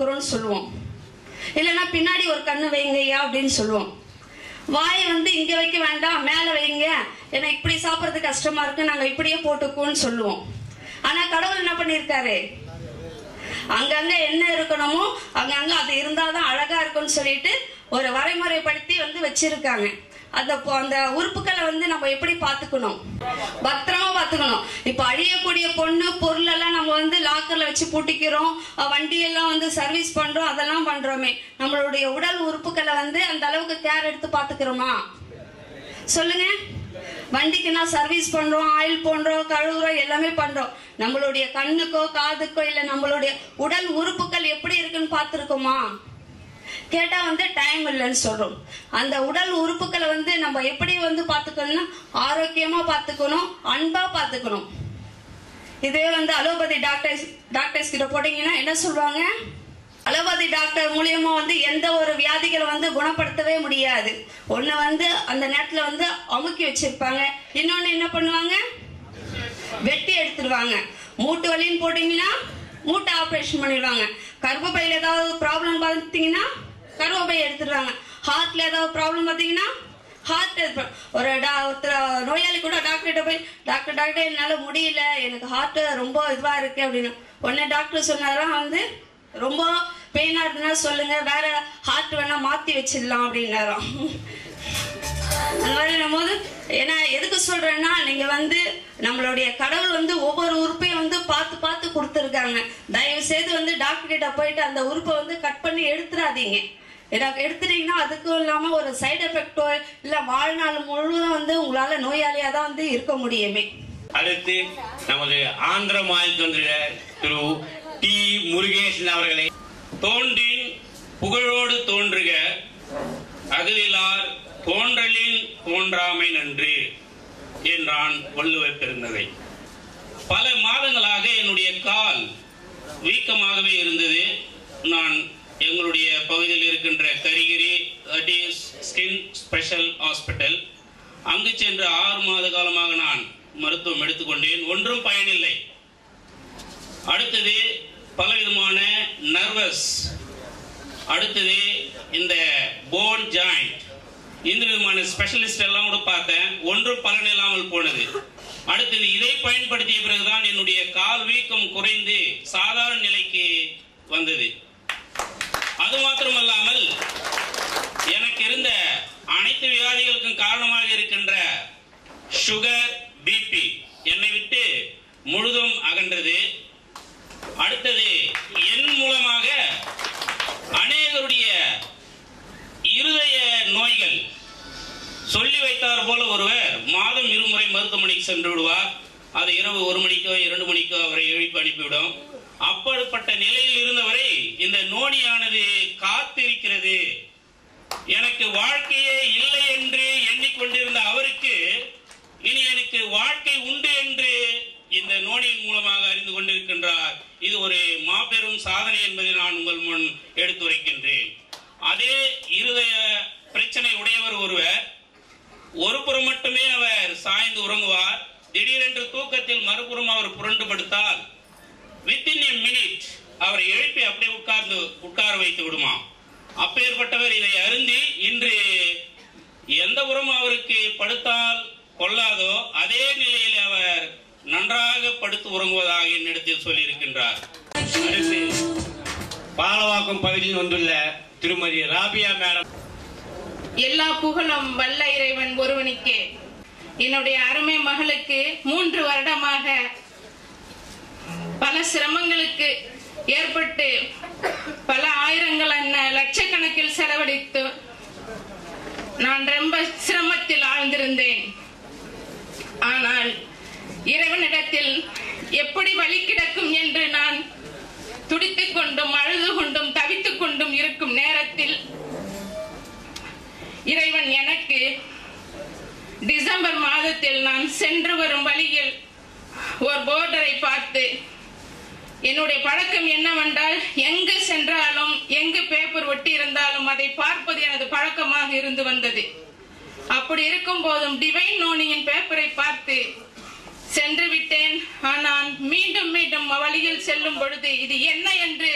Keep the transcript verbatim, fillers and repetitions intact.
கொடுக்குறோம்னு சொல்லுவோம். இல்லைன்னா பின்னாடி ஒரு கண்ணு வைங்கய்யா அப்படின்னு சொல்லுவோம். வாயை வந்து இங்கே வைக்க வேண்டாம், மேலே வைங்க, ஏன்னா இப்படி சாப்பிட்றது கஷ்டமாக இருக்குது, நாங்கள் இப்படியே போட்டுக்குவோன்னு சொல்லுவோம். ஆனால் கடவுள் என்ன பண்ணியிருக்காரு, அங்கங்கே என்ன இருக்கணுமோ அங்கங்கே அது இருந்தால் தான் அழகாக இருக்கும்னு சொல்லிட்டு ஒரு வரைமுறைப்படுத்தி வந்து வச்சுருக்காங்க. அந்த அந்த உறுப்புகளை வந்து நம்ம எப்படி பார்த்துக்கணும், பத்திரமா பார்த்துக்கணும். இப்போ அழியக்கூடிய பொண்ணு பொருளெல்லாம் நம்ம வந்து லாக்கரில் வச்சு பூட்டிக்கிறோம், வண்டியெல்லாம் வந்து சர்வீஸ் பண்ணுறோம், அதெல்லாம் பண்ணுறோமே. நம்மளுடைய உடல் உறுப்புகளை வந்து அந்த அளவுக்கு கேர் எடுத்து பார்த்துக்கிறோமா சொல்லுங்க? வண்டிக்கு நான் சர்வீஸ் பண்ணுறோம், ஆயில் போடுறோம், கழுவுறோம், எல்லாமே பண்ணுறோம். நம்மளுடைய கண்ணுக்கோ காதுக்கோ இல்லை நம்மளுடைய உடல் உறுப்புகள் எப்படி இருக்குன்னு பார்த்துருக்கோமா? கேட்டா வந்து டைம் இல்லைன்னு சொல்றோம். அந்த உடல் உறுப்புகளை வந்து நம்ம எப்படி வந்து பார்த்துக்கணும்னா ஆரோக்கியமா பார்த்துக்கணும், அன்பா பார்த்துக்கணும். இதே வந்து அலோபதி டாக்டர்ஸ் டாக்டர்ஸ் கிட்ட போட்டீங்கன்னா என்ன சொல்லுவாங்க, அலோபதி டாக்டர் மூலியமா வந்து எந்த ஒரு வியாதிகளை வந்து குணப்படுத்தவே முடியாது. ஒன்று வந்து அந்த நேரத்தில் வந்து அமுக்கி வச்சிருப்பாங்க, இன்னொன்று என்ன பண்ணுவாங்க, வெட்டி எடுத்துடுவாங்க. மூட்டு வலின்னு போட்டீங்கன்னா மூட்டை ஆப்ரேஷன் பண்ணிடுவாங்க. கர்ப்பப்பையில் ஏதாவது ப்ராப்ளம் பார்த்தீங்கன்னா கர்ப்பப்பையை எடுத்துடுவாங்க. ஹார்ட்டில் ஏதாவது ப்ராப்ளம் பார்த்தீங்கன்னா ஹார்ட் எடுத்து ஒரு டா ஒருத்தர் நோயாளி கூட டாக்டர்கிட்ட போய் டாக்டர் டாக்டர் என்னால் முடியல, எனக்கு ஹார்ட்டு ரொம்ப இதுவாக இருக்குது அப்படின்னு உடனே டாக்டர் சொன்னாலாம் வந்து ரொம்ப பெயினாக இருக்குன்னா சொல்லுங்கள், வேறு ஹார்ட் வேணால் மாற்றி வச்சிடலாம் அப்படின்னாராம். அந்த மாதிரி போது ஏன்னா எதுக்கு சொல்றேன்னா, நீங்க வந்து நம்மளுடைய கடவுள் வந்து ஒவ்வொரு உறுப்பையும் வந்து பார்த்து பார்த்து கொடுத்துருக்காங்க. தயவு செய்து வந்து டாக்டர் கிட்ட போயிட்டு அந்த உறுப்பை வந்து கட் பண்ணி எடுத்துடாதீங்க. எடுத்துட்டீங்கன்னா அதுக்கும் இல்லாம ஒரு சைடு எஃபெக்டோ இல்ல வாழ்நாள் முழுவதும் வந்து உங்களால நோயாளியா தான் வந்து இருக்க முடியுமே. அடுத்து நமது ஆந்திர மாநில திரு டி முருகேசன் அவர்களை தோன்றின் புகழோடு தோன்றுக அகலிலார் தோன்றலின் தோன்றாமை நன்று என்றான் வள்ளுவர் பெருந்தகை. பல மாதங்களாக என்னுடைய கால் வீக்கமாகவே இருந்தது. நான் எங்களுடைய பகுதியில் இருக்கின்ற Karigiri that is skin special hospital அங்கு சென்று ஆறு மாத காலமாக நான் மருத்துவம் எடுத்துக்கொண்டேன். ஒன்றும் பயனில்லை. அடுத்தது பலவிதமான நர்வஸ், அடுத்தது இந்த போன் ஜாயிண்ட், இந்த விதமான ஸ்பெஷலிஸ்ட் எல்லாம் கூட பார்த்தேன். ஒன்றும் பலன் இல்லாமல் போனது. அடுத்தது இதை பயன்படுத்திய பிறகுதான் என்னுடைய கால் வீக்கம் குறைந்து சாதாரண நிலைக்கு வந்தது. அது மாத்திரமல்லாமல் எனக்கு இருந்த அனைத்து வியாதிகளுக்கும் காரணமாக இருக்கின்ற சுகர் பிபி என்னை விட்டு முழுதும் அகன்றது. அடுத்தது என் மூலமாக அநேகருடைய இருதய நோய்கள் சொல்லி வைத்தார் போல ஒருவர் மாதம் இருமுறை மருத்துவமனைக்கு சென்று விடுவார். அது இரவு ஒரு மணிக்கோ இரண்டு மணிக்கோ அவரை எழுப்பி அனுப்பிவிடும். அப்படிப்பட்ட நிலையில் இருந்தவரை இந்த நோயானது காத்திருக்கிறது. எனக்கு வாழ்க்கையே இல்லை என்று எண்ணிக்கொண்டிருந்த அவருக்கு இனி எனக்கு வாழ்க்கை உண்டு என்று இந்த நோயின் மூலமாக அறிந்து கொண்டிருக்கின்றார். இது ஒரு மாபெரும் சாதனை என்பதை நான் உங்கள் முன் எடுத்துரைக்கின்றேன். அதே இருதய பிரச்சனை உடையவர் ஒருவர் ஒருபுறம் மட்டுமே அவர் சாய்ந்து உறங்குவார். திடீரென்று தூக்கத்தில் மறுபுறம் அவர் புரண்டு படுத்தால் வித்தின் எ மினிட் அவரை எழுப்பி அப்படியே உட்கார்ந்து உட்கார வைத்து விடுமா. அப்பேற்பட்டவர் இதை அருந்தி இன்று எந்த உரம் அவருக்கு படுத்தால் கொள்ளாதோ அதே நிலையில் அவர் நன்றாக படுத்து உறங்குவதாக என்னிடத்தில் சொல்லியிருக்கின்றார். பாலவாக்கம் பகுதியில் வந்துள்ள திருமதி ராபியா மேடம். எல்லா புகழும் வல்ல இறைவன் ஒருவனுக்கே. என்னுடைய அருமை மகளுக்கு மூன்று வருடமாக பல சிரமங்களுக்கு ஏற்பட்டு பல ஆயிரங்கள் என்ன லட்சக்கணக்கில் செலவழித்து நான் ரொம்ப சிரமத்தில் ஆழ்ந்திருந்தேன். ஆனால் இறைவனிடத்தில் எப்படி வழி கிடக்கும் என்று நான் துடித்துக் கொண்டும் அழுது கொண்டும் தவித்துக் கொண்டும் இருக்கும் நேரத்தில் இறைவன் எனக்கு டிசம்பர் மாதத்தில் நான் சென்று வரும் வழியில் ஒரு போர்டரை பார்த்து, என்னுடைய பழக்கம் என்னவென்றால் எங்கு சென்றாலும் எங்கு பேப்பர் ஒட்டி இருந்தாலும் அதை பார்ப்பது எனது பழக்கமாக இருந்து வந்தது. அப்படி இருக்கும் போதும் டிவைன் நோனியின் பேப்பரை பார்த்து சென்று விட்டேன். ஆனால் மீண்டும் மீண்டும் வழியில் செல்லும் பொழுது இது என்ன என்று